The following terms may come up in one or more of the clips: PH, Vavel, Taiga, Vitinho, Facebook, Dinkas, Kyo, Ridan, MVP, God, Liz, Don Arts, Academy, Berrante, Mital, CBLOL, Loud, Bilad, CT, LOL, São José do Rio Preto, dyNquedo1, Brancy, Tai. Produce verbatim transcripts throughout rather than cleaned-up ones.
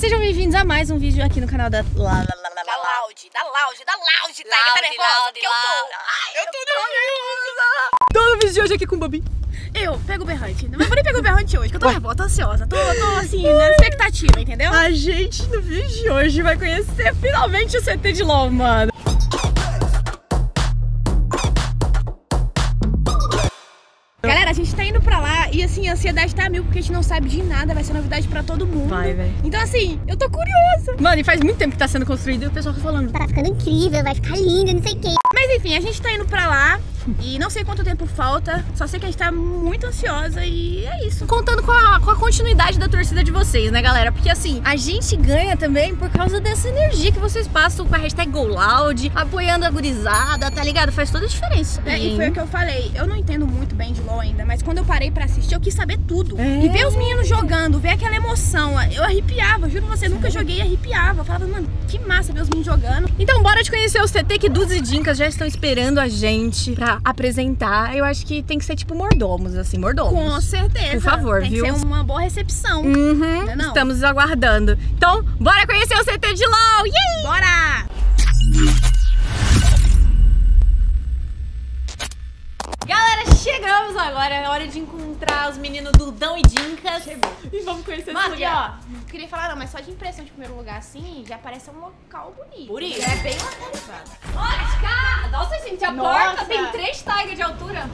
sejam bem-vindos a mais um vídeo aqui no canal da... La, la, la, la, da Loud, da Loud, da Loud, Taiga tá nervosa, porque eu tô... Ai, eu, eu tô nervosa! Todo vídeo de hoje aqui com o Babi. Eu pego o Berrante. Não vou nem pegar o Berrante hoje, que eu tô nervosa, tô ansiosa. Tô, tô assim, na expectativa, entendeu? A gente no vídeo de hoje vai conhecer finalmente o C T de LOL, mano. Galera, a gente tá indo pra lá e assim, a ansiedade tá mil, porque a gente não sabe de nada, vai ser novidade pra todo mundo. Vai, velho. Então assim, eu tô curiosa. Mano, e faz muito tempo que tá sendo construído e o pessoal tá falando, tá ficando incrível, vai ficar linda, não sei o quê. Mas enfim, a gente tá indo pra lá e não sei quanto tempo falta, só sei que a gente tá muito ansiosa e é isso. Contando com a, com a continuidade da torcida de vocês, né, galera? Porque assim, a gente ganha também por causa dessa energia que vocês passam com a hashtag GoLoud, apoiando a gurizada, tá ligado? Faz toda a diferença. É, e foi o que eu falei, eu não entendo muito bem de LOL ainda, mas quando eu parei pra assistir, eu quis saber tudo. É. E ver os meninos jogando, ver aquela emoção, eu arrepiava, juro você, eu nunca joguei e arrepiava. Eu falava, mano, que massa ver os meninos jogando. Então bora te conhecer os C T, que Dudes e Dinkas já estão esperando a gente pra apresentar. Eu acho que tem que ser tipo mordomos, assim, mordomos. Com certeza. Por favor, tem viu? Tem que ser uma boa recepção. Uhum, não, não. Estamos aguardando. Então, bora conhecer o C T de LOL! Yay! Bora! Galera, chegamos agora. É hora de encontrar os meninos do Dão e Dinkas. Chegou. E vamos conhecer esse lugar, ó. Não queria falar não, mas só de impressão de primeiro lugar, assim, já parece um local bonito. Por isso. É bem localizado. Olha, de cá! Nossa, gente, a Nossa. porta tem três taigas de altura.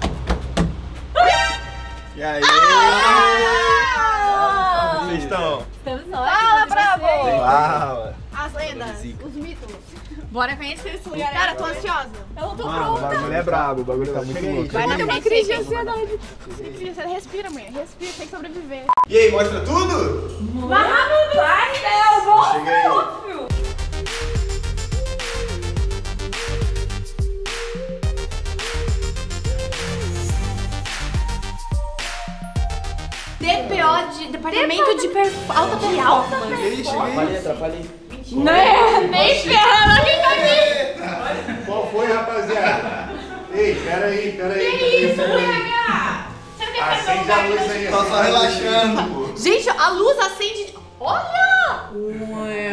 E aí? Ah! Como vocês estão? Estamos nós. Fala, bravo! As lendas, os mitos. Bora conhecer esse lugar. Cara, tô ansiosa. Eu não tô Mano, pronta. O bagulho é brabo, o bagulho tá muito louco. Vai ter uma crise de ansiedade. Respira, mulher. Respira, tem que sobreviver. E aí, mostra tudo? Vamos, vai, Léo. Óbvio. D P O de Departamento de Performance. Cheguei, cheguei. Atrapalhei. Não é, nem ferrando quem tá aqui! Qual foi, rapaziada? Ei, peraí, peraí. Que peraí, isso, T H? Você não quer acende a luz aí, tá só relaxando, pô. Gente, a luz acende. Olha! Ué.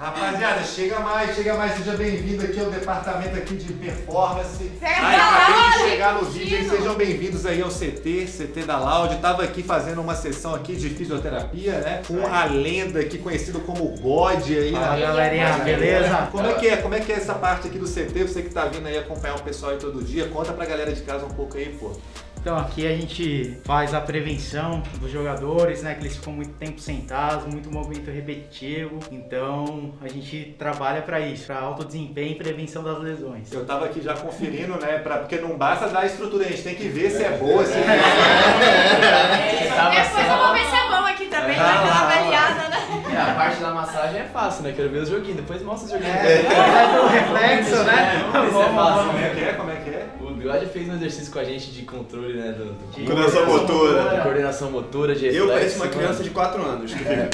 Rapaziada, chega mais, chega mais, seja bem-vindo aqui ao departamento aqui de performance. Aí, pra quem chegar no vídeo, aí, sejam bem-vindos aí ao C T, C T da Loud. Tava aqui fazendo uma sessão aqui de fisioterapia, né? Com a lenda aqui conhecida como God aí. Fala, né? Galerinha, beleza? Como é que é? Como é que é essa parte aqui do C T? Você que tá vindo aí acompanhar o pessoal aí todo dia, conta pra galera de casa um pouco aí, pô. Então aqui a gente faz a prevenção dos jogadores, né, que eles ficam muito tempo sentados, muito movimento repetitivo, então a gente trabalha para isso, para alto desempenho e prevenção das lesões. Eu tava aqui já conferindo, né, pra, porque não basta dar a estrutura, a gente tem que ver se é boa, se é boa. É, é, depois eu vou ver se é bom aqui também, pra dar uma avaliada, né? A parte da massagem é fácil, né? Quero ver os joguinhos, depois mostra os joguinhos. É, é o reflexo, né? Como é que é? Como é que é? O Bilad fez um exercício com a gente de controle, né? Do, do de coordenação motora. motora. De coordenação motora, de reflexo. Eu pareço uma criança de quatro anos. Que é.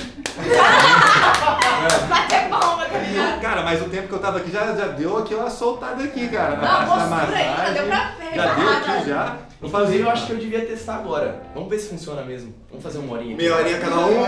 Vai ser bom, vai ter. Cara, mas o tempo que eu tava aqui já, já deu aqui uma soltada aqui, cara. Na parte da massagem. Deu pra ver, já deu aqui já. Inclusive, eu acho que eu devia testar agora. Vamos ver se funciona mesmo. Vamos fazer uma horinha. Meia horinha cada um.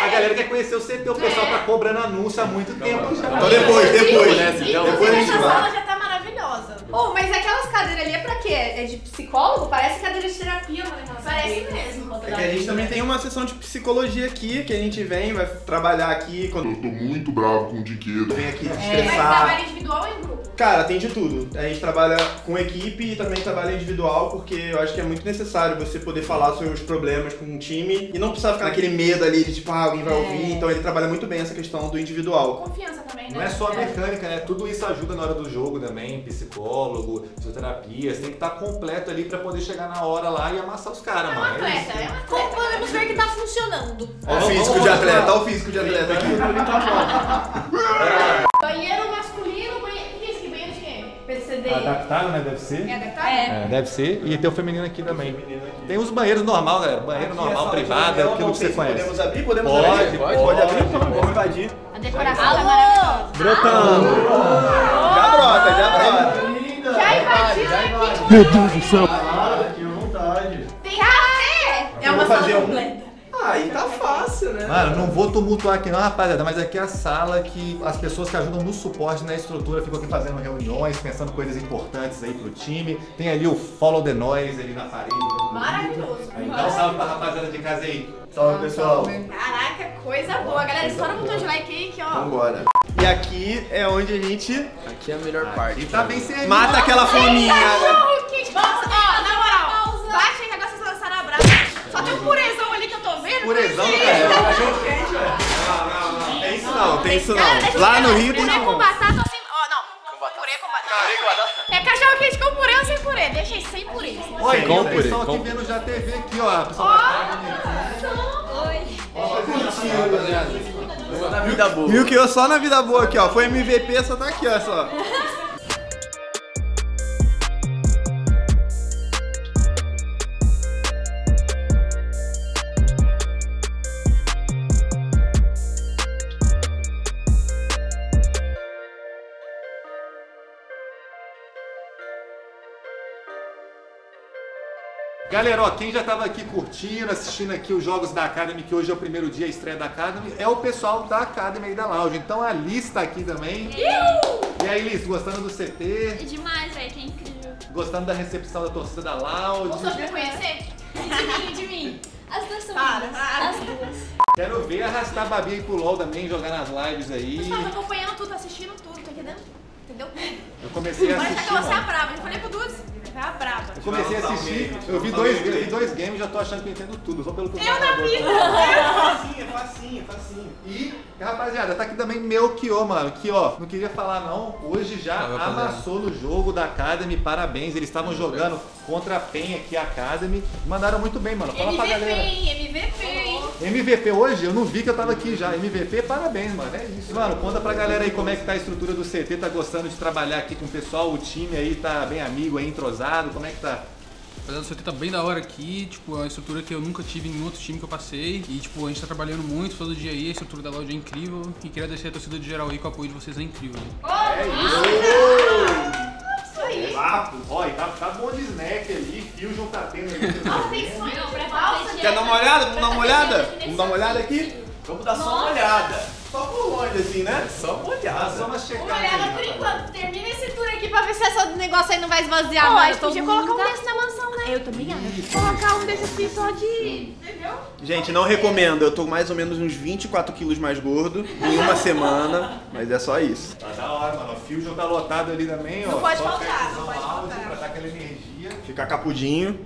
A galera quer conhecer o C T, o pessoal tá cobrando anúncio há muito tempo já. Então depois, depois, né? Depois a gente vai. A sala já tá maravilhosa. Oh, mas aquelas cadeiras ali é pra quê? É de psicólogo? Parece cadeira de terapia, mano. Parece mesmo. É que a gente também tem uma sessão de psicologia aqui, que a gente vem, vai trabalhar aqui. Eu tô muito bravo com o Dinquedo. Vem aqui estressar. Trabalho individual ou em grupo? Cara, tem de tudo. A gente trabalha com equipe e também trabalha individual, porque eu acho que é muito necessário você poder falar sobre os problemas com um time e não precisar ficar naquele medo ali de tipo, ah, alguém vai ouvir. É. Então ele trabalha muito bem essa questão do individual. Confiança também, né? Não é só a mecânica, né? Tudo isso ajuda na hora do jogo também, psicólogo, fisioterapia. Você tem que estar completo ali pra poder chegar na hora lá e amassar os caras, mano. É um atleta, é um atleta. Podemos ver que tá funcionando. Olha o físico de atleta, olha o físico de atleta aqui. Banheiro masculino, banheiro. Adaptado, né? Deve ser. É adaptado? É. É, deve ser. E tem o feminino aqui também. Feminino aqui. Tem os banheiros normal, galera. Banheiro aqui normal, é privado, é aquilo que você conhece. Podemos abrir? Podemos pode, abrir? Pode, pode. Pode abrir, pode. Vamos invadir. A decoração tá maravilhosa. Brotando. Oh, já brota, já brota. Oh, linda. Já invadiram aqui. Meu Deus do céu. Claro, aqui à vontade. Tem café. É uma sala completa. Ah, aí tá fácil, né? Mano, não vou tumultuar aqui não, rapaziada, mas aqui é a sala que as pessoas que ajudam no suporte, na estrutura, ficam aqui fazendo reuniões, pensando coisas importantes aí pro time. Tem ali o Follow the Noise ali na parede. Maravilhoso. Aí dá um salve pra rapaziada de casa aí. Salve, pessoal. Caraca, coisa boa. Galera, estoura o botão de like aí que ó. Vambora. E aqui é onde a gente... Aqui é a melhor aqui parte. Tá bem servido. Mata aquela fominha. Ó, na moral, baixa aí que agora vocês lançaram a brasa. Só tem um purezão ali que eu tô vendo. Purezão, velho. Não, não, não. Tem isso não, tem isso não. Lá no Rio tem isso não. Purê com batata ou sem... Ó, não. Purê com batata. É cachorro quente com purê ou sem purê? Deixa aí, sem purê. Oi, o pessoal aqui vendo já T V aqui, ó. Ó. Oi. Ó, curtindo, na vida boa. Viu que eu só na vida boa aqui, ó. Foi M V P, só tá aqui, ó. Só. Galera, ó, quem já tava aqui curtindo, assistindo aqui os jogos da Academy, que hoje é o primeiro dia, a estreia da Academy, é o pessoal da Academy e da Loud. Então a Liz tá aqui também. E aí, Liz, gostando do C T? É demais, velho, que é incrível. Gostando da recepção da torcida da Loud? Gostou de me conhecer? De mim, de mim. As duas são para, para. As duas. Quero ver arrastar a Babi aí pro LOL também, jogar nas lives aí. Você tá acompanhando tudo, assistindo tudo, tá entendendo? Entendeu? Eu comecei a assistir. Mas tá que você é brava, eu falei pro Dudes. Tá brava. Eu comecei a assistir, eu vi dois, eu vi dois games e já tô achando que eu entendo tudo, só pelo que eu Eu na vida! Facinho, facinho, facinho. E, rapaziada, tá aqui também meu Kyo, mano, que ó, não queria falar não, hoje já ah, amassou no jogo da Academy, parabéns, eles estavam jogando contra a Pain aqui, a Academy, mandaram muito bem, mano, fala M V P, pra galera. M V P, M V P, M V P hoje, eu não vi que eu tava aqui já, M V P, parabéns, mano, é isso. Mano, conta pra galera aí como é que tá a estrutura do C T, tá gostando de trabalhar aqui com o pessoal, o time aí tá bem amigo aí, entrosado. Como é que tá? O C T tá bem da hora aqui, tipo, é uma estrutura que eu nunca tive em outro time que eu passei. E tipo, a gente tá trabalhando muito todo dia aí, a estrutura da Loud é incrível. E queria agradecer a torcida de geral aí, que o apoio de vocês é incrível. É isso! É isso aí! Olha, tá bom de snack ali, fusion tá tendo ali. Nossa, tem sonho pra falar. Quer dar uma olhada? Vamos dar uma olhada? Vamos dar uma olhada aqui? Vamos dar só uma olhada. Só por longe, assim, né? Só uma olhada. Só uma checada. Uma olhada por enquanto. Termina esse tour aqui pra ver se essa negócio aí não vai esvaziar. Oh, mas podia colocar um desses na mansão, né? Eu também acho. Colocar um desses aqui só de... Entendeu? Gente, não recomendo. Eu tô mais ou menos uns vinte e quatro quilos mais gordo em uma semana. Mas é só isso. Tá da hora, mano. O Fusion tá lotado ali também, ó. Não pode faltar, não pode faltar. Pra dar aquela energia. Ficar capudinho.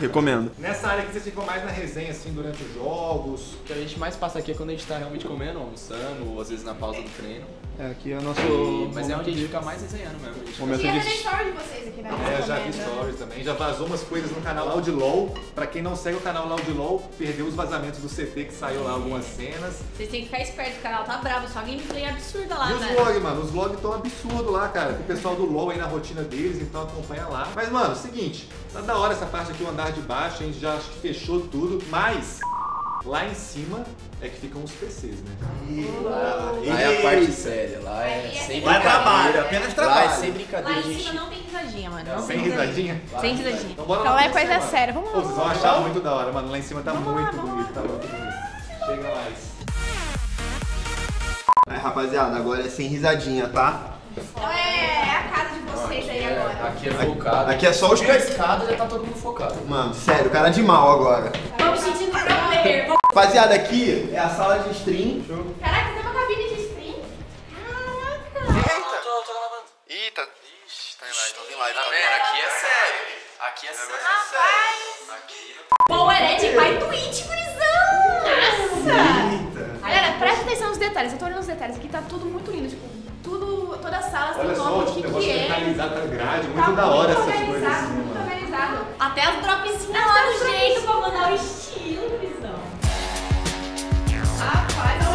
Recomendo. Nessa área que vocês ficam mais na resenha, assim, durante os jogos. O que a gente mais passa aqui é quando a gente tá realmente comendo, almoçando. Ou às vezes na pausa do treino. É, aqui é o nosso... E, mas é onde a gente fica mais desenhando mesmo. A gente... E eu já vi stories de vocês aqui, né? É, eu já vi stories também. Já vazou umas coisas no canal Loud LOL. Pra quem não segue o canal Loud LOL, perdeu os vazamentos do C T que saiu lá algumas cenas. Vocês têm que ficar espertos, o canal tá bravo, só gameplay absurda lá, né? E os vlogs, mano, os vlogs tão absurdos lá, cara. O pessoal do LOL aí na rotina deles, então acompanha lá. Mas, mano, seguinte, tá da hora essa parte aqui, o andar de baixo, a gente já acho que fechou tudo, mas... Lá em cima é que ficam os P Cs, né? E lá, lá é a parte séria, lá é, é sem lá brincadeira. Lá é trabalho, apenas trabalho. Lá é sem brincadeira, lá em gente. Cima não tem risadinha, mano. Não, não sem risadinha? Lá, sem risadinha. Então, então lá é coisa séria, séria. Vamos lá. Vocês vão achar muito da hora, mano. Lá em cima tá vamos muito lá, bonito, lá. Tá muito bonito. Chega mais. Aí, rapaziada, agora é sem risadinha, tá? Então é a casa de vocês aí agora. Aqui é focado. Aqui é só os pescados, já tá todo mundo focado. Mano, sério, cara de mal agora. Vamos sentir no prazer. Rapaziada, aqui é a sala de stream. Show. Caraca, tem uma cabine de stream? Caraca. Eita, tô, tô gravando. Eita, ixi, tá em live, tô em live. Tá vendo? Aqui é sério. Aqui é sério. Rapaz. Aqui. Power Edge vai Twitch, gurizão. Nossa. Galera, presta atenção nos detalhes. Eu tô olhando os detalhes aqui, tá tudo muito lindo, tipo... Toda a sala, tem nome de que, que é. Organizado, tá grade, muito tá da hora essas coisas. Muito assim, muito mano. Organizado. Até as dropzinhas lá do jeito pra mandar o estilo, visão. Rapaz, não.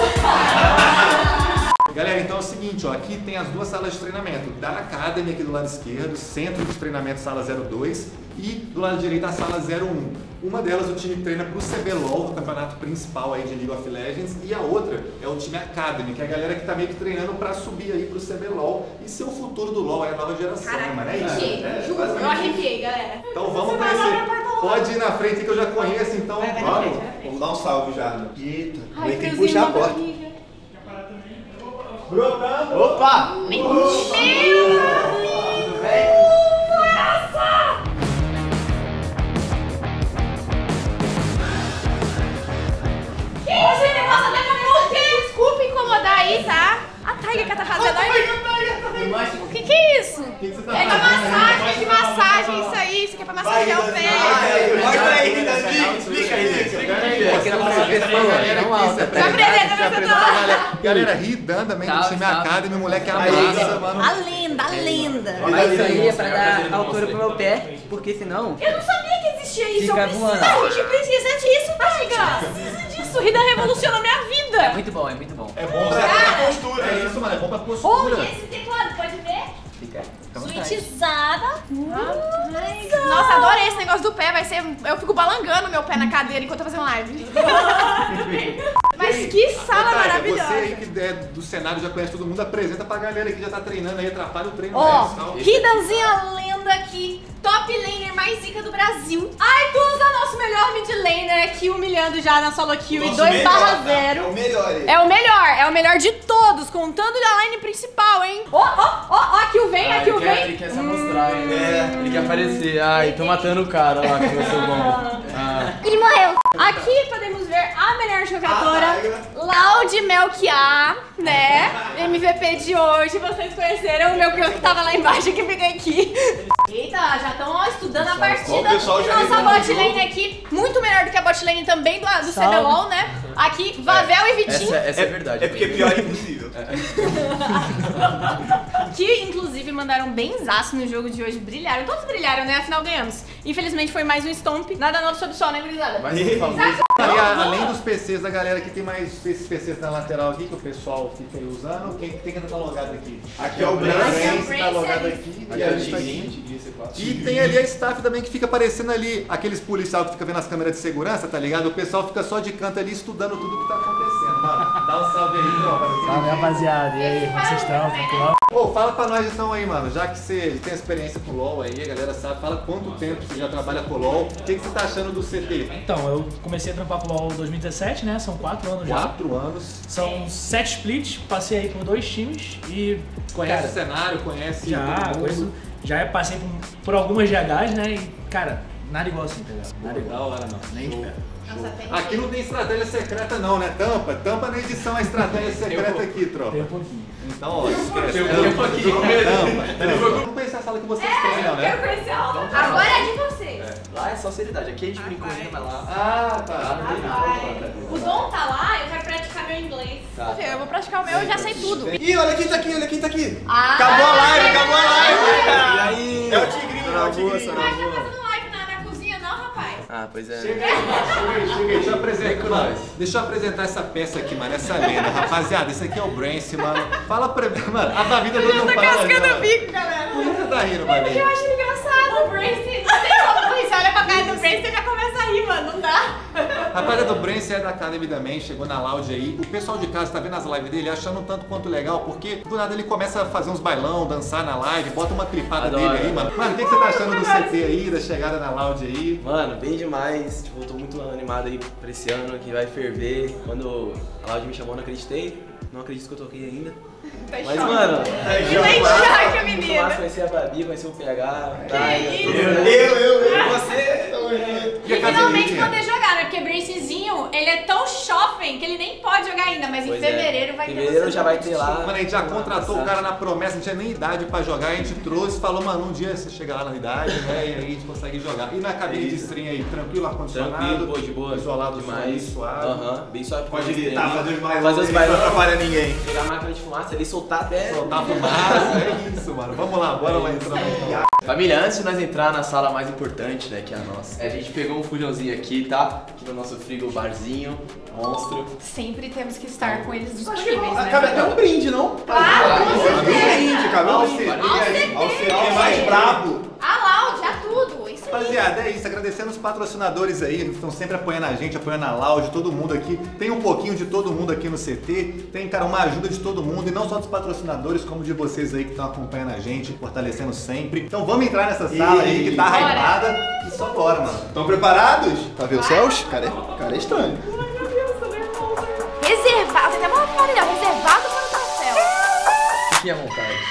Galera, então é o seguinte, ó, aqui tem as duas salas de treinamento. Da Academy aqui do lado esquerdo, centro de treinamento, sala zero dois. E do lado direito a sala zero um. Uma delas o time treina pro C B LOL, o campeonato principal aí de League of Legends, e a outra é o time Academy, que é a galera que tá meio que treinando pra subir aí pro C B LOL e ser o futuro do LOL, é a nova geração. Caraca, mano, é isso? É, é, eu arrepiei, galera. Então vamos pra esse... Pode ir na frente que eu já conheço, então vai, vai vamos, frente, vamos, vamos dar um salve já. Eita, ai, tem que puxar a porta. Barriga. Brotando! Opa! Mentira! Tudo bem? Nossa! Que isso, ele passa até com você! Desculpa incomodar aí, tá? A Taiga que tá fazendo aí. O que que é isso? Que que você tá é pra massagem, de massagem, isso aí, isso aqui é pra massagear o pé. Mostra aí, Ridan, explica aí, explica aí. Aqui na galera, não alta. Se apresenta, galera, Ridan também do time Academy, moleque é a massa, mano. A lenda, a lenda. Isso aí é pra dar altura pro meu pé, porque senão... Eu não sabia que existia isso, eu preciso. A gente precisa disso, Taiga. Precisa disso, Ridan revolucionou minha vida. É muito bom, é muito bom. É bom pra postura. É isso, mano, é bom pra postura. Esse teclado, pode ver? Fica. Suitizada. Nossa. Nossa, adorei esse negócio do pé. Vai ser. Eu fico balangando meu pé na cadeira enquanto eu tô fazendo live. Mas que sala Taiga, maravilhosa. Você aí que é do cenário já conhece todo mundo, apresenta pra galera que já tá treinando aí, atrapalha o treino. Ó, oh, Ridanzinha lenda aqui. Top laner mais zica do Brasil. Ai, tu usa nosso melhor mid laner aqui, humilhando já na solo kill e dois barra zero. É o melhor aí. É o melhor, é o melhor de todos, contando da line principal, hein? Ó, ó, ó, a kill vem, a kill vem. Ele quer se mostrar, hum... é, ele quer aparecer. Ai, tô matando o cara lá, que eu sou bom. Ah. Ele morreu. Aqui podemos ver a melhor jogadora, ah, Loud Melquíades, né? M V P de hoje, vocês conheceram o meu Kyo que tava lá embaixo, que fica aqui. Eita, já estão estudando a partida. Nossa bot lane aqui, muito melhor do que a bot lane também do, do C B L O L, né? Aqui, Vavel é, e Vitinho. Essa, essa é verdade. É porque pior é impossível. Que, inclusive, mandaram benzaço no jogo de hoje, brilharam. Todos brilharam, né? Afinal, ganhamos. Infelizmente, foi mais um stomp. Nada novo sob o sol, né, gurizada? Mas, a, além dos P Cs da galera que tem mais esses P Cs na lateral aqui, que o pessoal fica aí usando, quem tem que estar logado aqui? Aqui é o Brancy, tá logado aqui. E a gente E tem ali a staff também que fica aparecendo ali, aqueles policial que fica vendo as câmeras de segurança, tá ligado? O pessoal fica só de canto ali estudando tudo que tá acontecendo, mano. Dá um salve aí, ó. Salve, rapaziada. E aí, como vocês estão? Tranquilão? Pô, fala pra nós então aí, mano. Já que você tem experiência com LOL aí, a galera sabe, fala quanto tempo você já trabalha com LOL. O que, que você tá achando do C T? Então, eu comecei a trampar com LOL em dois mil e dezessete, né? São quatro anos já. Quatro anos. São sete splits, passei aí por dois times e... Conhece cara, o cenário, conhece... Já, conheço... Já passei por, por algumas G Hs, né? E, cara, nada igual assim, tá ligado? Nada igual. Da hora, não. Nem de perto. Aqui não tem estratégia secreta não, né? Tampa, tampa na edição a estratégia secreta aqui, tropa. Tem um pouquinho. Então, ó, esquece. Tem um pouquinho. Tampa, não conhecer a sala que vocês têm, não, né? Eu conheci a outra. Agora é de vocês. Lá é só seriedade. Aqui a gente brincou ainda, mas lá... Ah, tá. O Dom tá lá, eu quero praticar meu inglês. Eu vou praticar o meu, eu já sei tudo. Ih, olha quem tá aqui, olha quem tá aqui. Acabou a live, acabou a live. É o tigrinho, é o tigrinho. Ah, pois é. Chega aí, chega aí, deixa eu apresentar, mano. Deixa eu apresentar essa peça aqui, mano, essa lenda, rapaziada. Isso aqui é o Brancy, mano. Fala pra mim, mano. A Babi tá dando um pau ali, mano. Eu tô cascando o bico, galera. Por que você tá rindo, Babi? Porque eu acho engraçado. O Brancy, você olha pra cara do Brancy e já começa a rir, mano, não dá? Rapaziada, do Brancy é da Academy também, chegou na Loud aí. O pessoal de casa tá vendo as lives dele, achando um tanto quanto legal, porque do nada ele começa a fazer uns bailão, dançar na live, bota uma tripada dele aí, mano. Mano, o que, que você tá achando do C T aí, da chegada na Loud aí? Mano, bem demais. Tipo, eu tô muito animado aí pra esse ano, que vai ferver. Quando a Loud me chamou, não acreditei. Não acredito que eu toquei ainda. Tá mas, choque. Mano, tá em choque, menina. Massa, vai ser a Babi, vai ser o P H. Que tá, isso? Eu, eu, eu, eu, você. E finalmente poder jogar, né? Porque Brancyzinho, ele é tão jovem que ele nem pode jogar ainda, mas pois em fevereiro é. vai ter. Fevereiro já vai ter lá. Mano, a gente já contratou o cara na promessa, não tinha nem idade pra jogar, a gente trouxe, falou, mano, um dia você chega lá na idade, né? E aí a gente consegue jogar. E na cabine é de stream aí, tranquilo, ar-condicionado, de boa, isolado demais, suave. Aham, uh -huh. bem suave. Pode gritar, fazer os bailões, fazer os bailões, não atrapalha ninguém. Pegar a máquina de fumaça ali, soltar até. Soltar a fumaça, é isso, mano. Vamos lá, bora lá entrar no... Família, antes de nós entrar na sala mais importante, né, que é a nossa, a gente pegou um fujãozinho aqui, tá? Aqui no nosso frigobarzinho, monstro. Sempre temos que estar com eles disponíveis, né? Cabe até um brinde, não? Claro, com certeza! Cabe um brinde, cabe um brinde. Quem é mais brabo? A Loud, a tudo, isso aí. Rapaziada, é isso, agradecendo os patrocinadores aí, que estão sempre apoiando a gente, apoiando a Loud, todo mundo aqui. Tem um pouquinho de todo mundo aqui no C T, tem, cara, uma ajuda de todo mundo, e não só dos patrocinadores, como de vocês aí que estão acompanhando a gente, fortalecendo sempre. Então vamos entrar nessa sala e... aí que tá hypada. Só bora, mano. Estão preparados? Tá vendo os céus? Cara, é, cara é estranho. Ai, meu Deus, tô nervosa. Reservado, até uma família, reservado para o céu. Fiquem à vontade.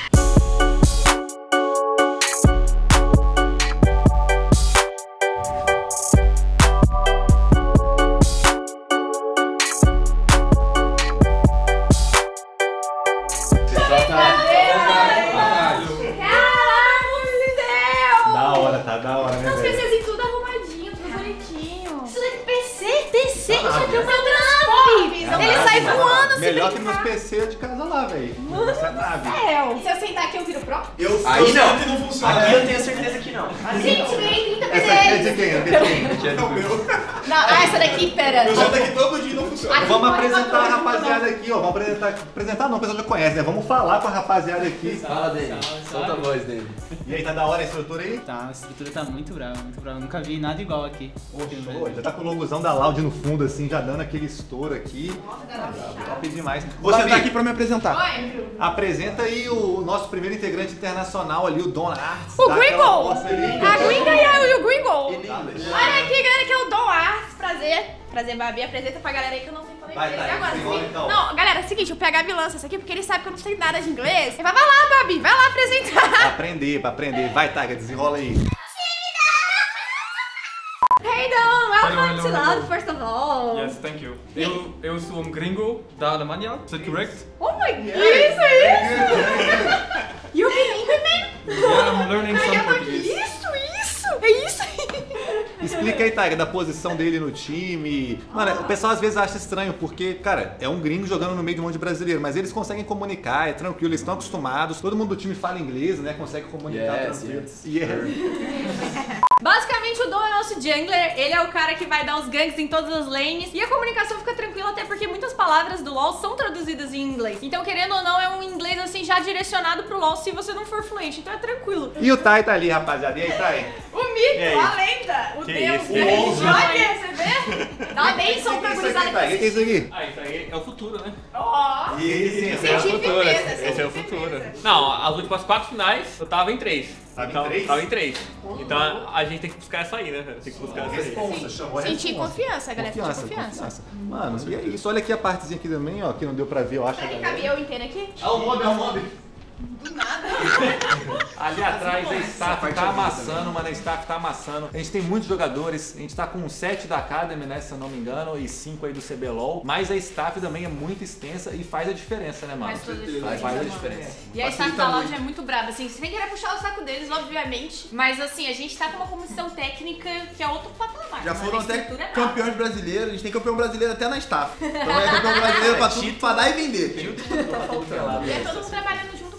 Melhor que nos P C de casa lá, velho. Mano do céu. E se eu sentar aqui, eu viro pro? Eu Aí não. Que não funciona. Aqui eu tenho certeza que não. Ali gente, eu ganhei trinta P D. Essa aqui é de quem? É de quem? É do meu. Não, ah, essa daqui, pera. Eu já tô aqui todo dia e não funciona. Aqui vamos apresentar a rapaziada aqui, ó. Vamos apresentar. Apresentar não, o pessoal já conhece, né? Vamos falar com a rapaziada aqui. Fala dele. Solta a voz dele. E aí, tá da hora a estrutura aí? Tá, a estrutura tá muito brava, muito brava. Nunca vi nada igual aqui. Poxa, já tá com o logozão da Loud no fundo, assim, já dando aquele estouro aqui. Top demais. Você Babi, tá aqui pra me apresentar. Oi. Apresenta aí o nosso primeiro integrante internacional ali, o Don Arts. O Gringo! A gringa e o Gringo! Olha aqui, galera, que é o Don Arts. Prazer. Prazer, Babi. Apresenta pra galera aí que eu não sei falar vai, inglês. Tá, agora, sim. Então. Não, galera, é o seguinte, o P H me lança isso aqui porque ele sabe que eu não sei nada de inglês. Ele vai, vai lá, Babi, vai lá apresentar. Pra aprender, pra aprender. Vai, Taiga, desenrola aí. Hey, Dão, welcome to Loud, first of all. Yes, thank you. Eu, eu sou um gringo da Alemanha, is that correct? Oh my god! Yes. Isso, isso! You been English, man? Yeah, I'm learning some Portuguese. Isso, isso! É isso aí! Explica aí, Taiga, da posição dele no time. Mano, ah. o pessoal às vezes acha estranho, porque, cara, é um gringo jogando no meio de um monte de brasileiro, mas eles conseguem comunicar, é tranquilo, eles estão acostumados, todo mundo do time fala inglês, né, consegue comunicar. Yes, yes. Yeah. Basicamente, o Dão é nosso jungler, ele é o cara que vai dar os ganks em todas as lanes, e a comunicação fica tranquila até porque muitas palavras do LoL são traduzidas em inglês. Então, querendo ou não, é um inglês, assim, já direcionado pro LoL se você não for fluente, então é tranquilo. E o Tai tá ali, rapaziada, e aí, Tai? O mito, a lenda, o que Deus, isso? Deus, olha, você vê? Dá uma bênção pra gurizada. O que é isso aqui? Ah, isso aí é o futuro, né? Ó, oh, esse é o futuro, firmeza, esse é o futuro. Não, as últimas quatro finais, eu tava em três. Tava então, em três? Tava em três. Uhum. Então a, a gente tem que buscar essa aí, né? Tem que buscar essa aí. Sentir confiança, galera. Confiança, confiança. confiança. Mano, e é isso. Olha aqui a partezinha aqui também, ó, que não deu pra ver, eu acho. Será que cabia eu inteiro aqui? É o mob, é o mob. Do nada. Ali atrás a staff tá amassando, mano, a staff tá amassando. A gente tem muitos jogadores, a gente tá com sete da Academy, né, se eu não me engano, e cinco aí do C B LOL. Mas a staff também é muito extensa e faz a diferença, né, mano? Faz, faz, faz a diferença. E a staff da Loud é muito braba, assim, sem querer puxar o saco deles, obviamente. Mas assim, a gente tá com uma comissão técnica que é outro patamar. Já foram até campeões brasileiros, a gente tem campeão brasileiro até na staff. Então é campeão brasileiro pra tudo, pra dar e vender. Tá faltando. E é todo mundo trabalhando junto.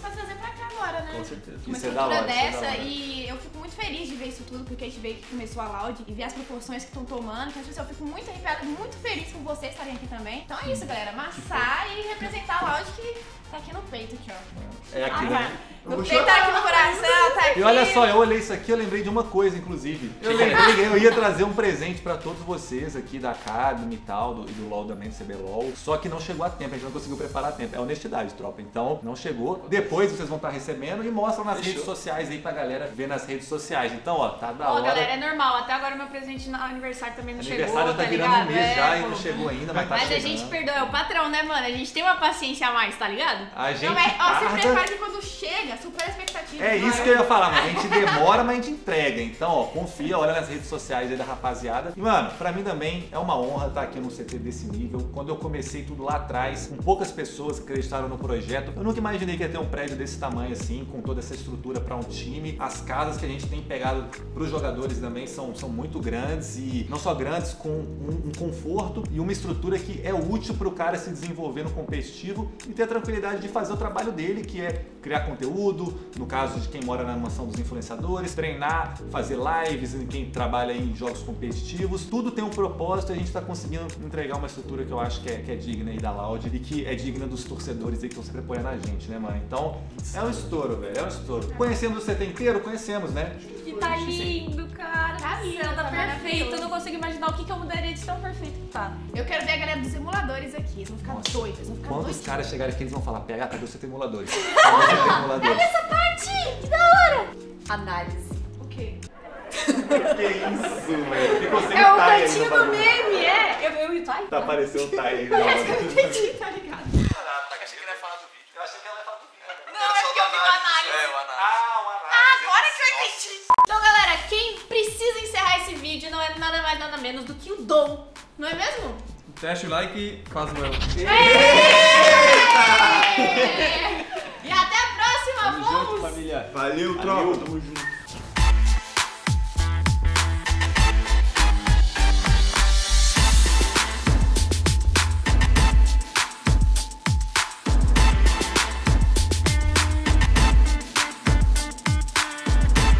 Com certeza. Uma estrutura dessa e eu fico muito feliz de ver isso tudo, porque a gente veio que começou a Loud e ver as proporções que estão tomando. Então, eu fico muito arrepiada, muito feliz com vocês estarem aqui também. Então é isso, galera. Amassar e representar a Loud que tá aqui no peito, aqui, ó. É aqui, ah, né? No peito, chorar. Tá aqui no coração, tá aqui. E olha só, eu olhei isso aqui, eu lembrei de uma coisa, inclusive. Eu lembrei, eu ia trazer um presente pra todos vocês aqui da K A B, Mital e do LoL também, do C B LOL. Só que não chegou a tempo, a gente não conseguiu preparar a tempo. É honestidade, tropa. Então, não chegou. Depois vocês vão estar recebendo e mostram nas Fechou. redes sociais aí pra galera ver nas redes sociais. Então, ó, tá da hora. Ó, galera, é normal. Até agora meu presente no aniversário também não aniversário chegou, tá ligado? Aniversário tá virando um mês é, já é, e não chegou ainda, mas tá Mas chegando. A gente perdoa, é o patrão, né, mano? A gente tem uma paciência a mais, tá ligado? A gente não, é, ó, tarda. Você prepara que quando chega, supera a expectativa. É isso que eu ia falar, mano. A gente demora, mas a gente entrega. Então, ó, confia, olha nas redes sociais aí da rapaziada. E, mano, pra mim também é uma honra estar aqui num C T desse nível. Quando eu comecei tudo lá atrás, com poucas pessoas que acreditaram no projeto, eu nunca imaginei que ia ter um prédio desse tamanho assim, com toda essa estrutura pra um time. As casas que a gente tem pegado pros jogadores também são, são muito grandes e não só grandes, com um, um conforto e uma estrutura que é útil pro cara se desenvolver no competitivo e ter a tranquilidade de fazer o trabalho dele, que é criar conteúdo, no caso de quem mora na mansão dos influenciadores, treinar, fazer lives, quem trabalha em jogos competitivos. Tudo tem um propósito e a gente tá conseguindo entregar uma estrutura que eu acho que é, que é digna aí da Loud e que é digna dos torcedores aí que estão sempre apoiando a gente, né, mano? Então, é um estouro, velho, é um estouro. Conhecemos o C T inteiro? Conhecemos, né? Que tá lindo, cara. Tá lindo, tá perfeito. Eu não consigo imaginar o que, que eu mudaria de tão perfeito que tá. Eu quero ver a galera dos emuladores aqui. Eles vão ficar Nossa. doidos, eles vão ficar Quando doidos. Quando os caras chegarem aqui, eles vão falar, P H, cadê o C T emuladores? Cadê o C T emuladores? Olha essa parte! Que da hora! Análise. O quê? Que isso, velho? Ficou sem é o Tai. É o cantinho do meme, é? Eu, eu e o Tai? Tá, apareceu o Tai. Parece que eu entendi, tá ligado? Caraca, eu achei que ele ia falar do vídeo. Eu achei que ela ia falar do vídeo. Não, eu acho que eu vi uma análise. É, uma análise. Ah, uma análise. Ah, agora que eu entendi. Então, galera, quem precisa encerrar esse vídeo não é nada mais, nada menos do que o Dão. Não é mesmo? Fecha o like e faz o meu. Eita! E até a próxima, vamos! Valeu, tropa! Tamo junto.